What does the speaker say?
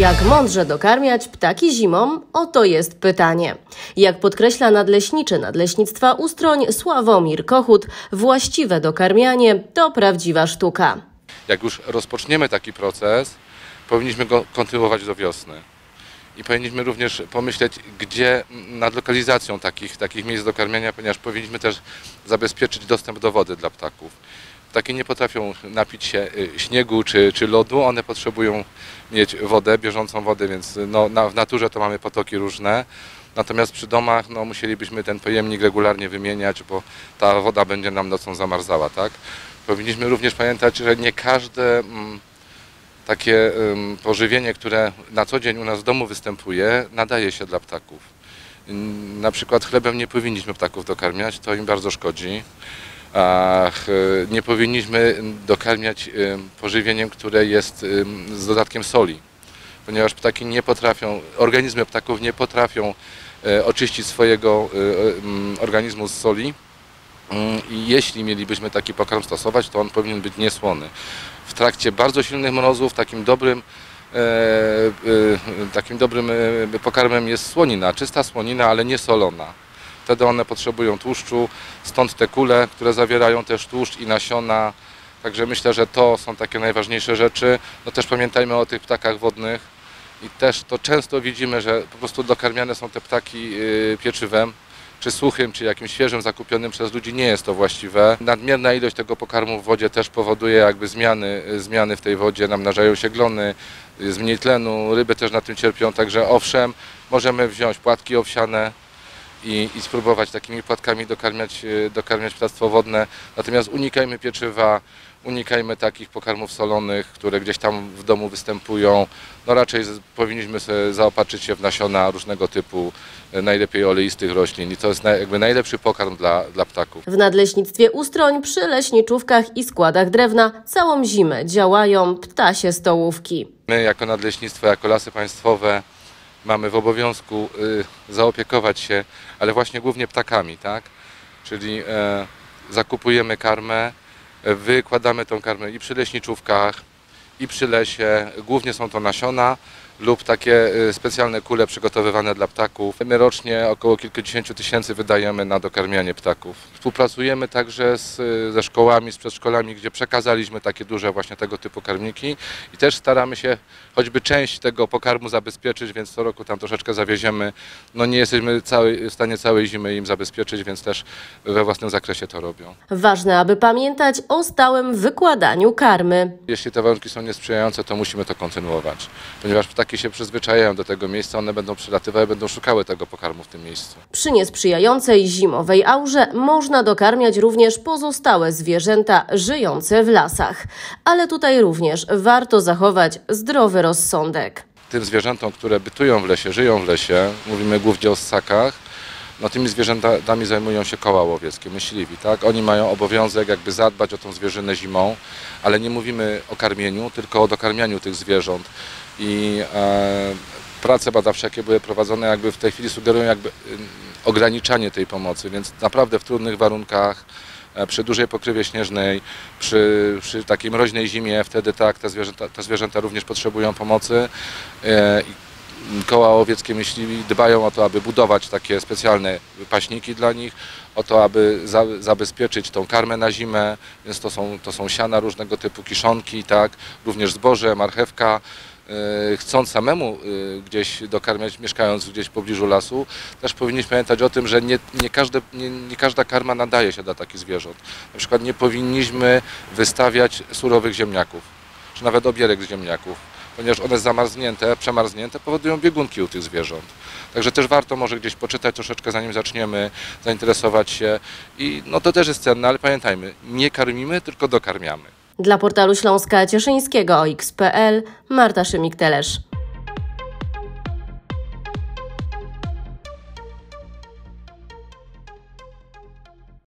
Jak mądrze dokarmiać ptaki zimą? Oto jest pytanie. Jak podkreśla nadleśniczy Nadleśnictwa Ustroń Sławomir Kochut, właściwe dokarmianie to prawdziwa sztuka. Jak już rozpoczniemy taki proces, powinniśmy go kontynuować do wiosny. I powinniśmy również pomyśleć, gdzie nad lokalizacją takich miejsc do karmienia, ponieważ powinniśmy też zabezpieczyć dostęp do wody dla ptaków. Ptaki nie potrafią napić się śniegu czy lodu, one potrzebują mieć wodę, bieżącą wodę, więc w naturze to mamy potoki różne. Natomiast przy domach musielibyśmy ten pojemnik regularnie wymieniać, bo ta woda będzie nam nocą zamarzała, tak? Powinniśmy również pamiętać, że nie każde takie pożywienie, które na co dzień u nas w domu występuje, nadaje się dla ptaków. Na przykład chlebem nie powinniśmy ptaków dokarmiać, to im bardzo szkodzi. Nie powinniśmy dokarmiać pożywieniem, które jest z dodatkiem soli, ponieważ ptaki nie potrafią, organizmy ptaków nie potrafią oczyścić swojego organizmu z soli. I jeśli mielibyśmy taki pokarm stosować, to on powinien być niesłony. W trakcie bardzo silnych mrozów takim dobrym pokarmem jest słonina, czysta słonina, ale nie solona. Wtedy one potrzebują tłuszczu, stąd te kule, które zawierają też tłuszcz i nasiona. Także myślę, że to są takie najważniejsze rzeczy. Też pamiętajmy o tych ptakach wodnych i też to często widzimy, że po prostu dokarmiane są te ptaki pieczywem, czy suchym, czy jakimś świeżym, zakupionym przez ludzi. Nie jest to właściwe. Nadmierna ilość tego pokarmu w wodzie też powoduje zmiany w tej wodzie, namnażają się glony, jest mniej tlenu, ryby też na tym cierpią, także owszem, możemy wziąć płatki owsiane i spróbować takimi płatkami dokarmiać ptactwo wodne. Natomiast unikajmy pieczywa, unikajmy takich pokarmów solonych, które gdzieś tam w domu występują. Raczej powinniśmy sobie zaopatrzyć się w nasiona różnego typu, najlepiej oleistych roślin. I to jest najlepszy pokarm dla ptaków. W Nadleśnictwie Ustroń przy leśniczówkach i składach drewna całą zimę działają ptasie stołówki. My jako nadleśnictwo, jako Lasy Państwowe mamy w obowiązku zaopiekować się, ale właśnie głównie ptakami, tak? Czyli zakupujemy karmę, wykładamy tą karmę i przy leśniczówkach, i przy lesie. Głównie są to nasiona lub takie specjalne kule przygotowywane dla ptaków. My rocznie około kilkudziesięciu tysięcy wydajemy na dokarmianie ptaków. Współpracujemy także ze szkołami, z przedszkolami, gdzie przekazaliśmy takie duże właśnie tego typu karmniki i też staramy się choćby część tego pokarmu zabezpieczyć, więc co roku tam troszeczkę zawieziemy. Nie jesteśmy w stanie całej zimy im zabezpieczyć, więc też we własnym zakresie to robią. Ważne, aby pamiętać o stałym wykładaniu karmy. Jeśli te warunki są niesprzyjające, to musimy to kontynuować, ponieważ ptaki się przyzwyczajają do tego miejsca, one będą przylatywały, będą szukały tego pokarmu w tym miejscu. Przy niesprzyjającej zimowej aurze można dokarmiać również pozostałe zwierzęta żyjące w lasach. Ale tutaj również warto zachować zdrowy rozsądek. Tym zwierzętom, które bytują w lesie, żyją w lesie, mówimy głównie o ssakach, tymi zwierzętami zajmują się koła łowieckie, myśliwi, tak? Oni mają obowiązek zadbać o tą zwierzynę zimą, ale nie mówimy o karmieniu, tylko o dokarmianiu tych zwierząt. I prace badawcze, jakie były prowadzone, w tej chwili sugerują ograniczanie tej pomocy, więc naprawdę w trudnych warunkach, przy dużej pokrywie śnieżnej, przy takiej mroźnej zimie, wtedy tak, te zwierzęta również potrzebują pomocy. Koła łowieckie myśliwi dbają o to, aby budować takie specjalne paśniki dla nich, o to, aby zabezpieczyć tą karmę na zimę, więc to są siana różnego typu, kiszonki, tak, również zboże, marchewka. Chcąc samemu gdzieś dokarmiać, mieszkając gdzieś w pobliżu lasu, też powinniśmy pamiętać o tym, że nie każda karma nadaje się dla takich zwierząt. Na przykład nie powinniśmy wystawiać surowych ziemniaków, czy nawet obierek z ziemniaków, ponieważ one zamarznięte, przemarznięte powodują biegunki u tych zwierząt. Także też warto może gdzieś poczytać troszeczkę, zanim zaczniemy, zainteresować się. I to też jest cenne, ale pamiętajmy, nie karmimy, tylko dokarmiamy. Dla portalu Śląska Cieszyńskiego OX.PL Marta Szymik-Telesz.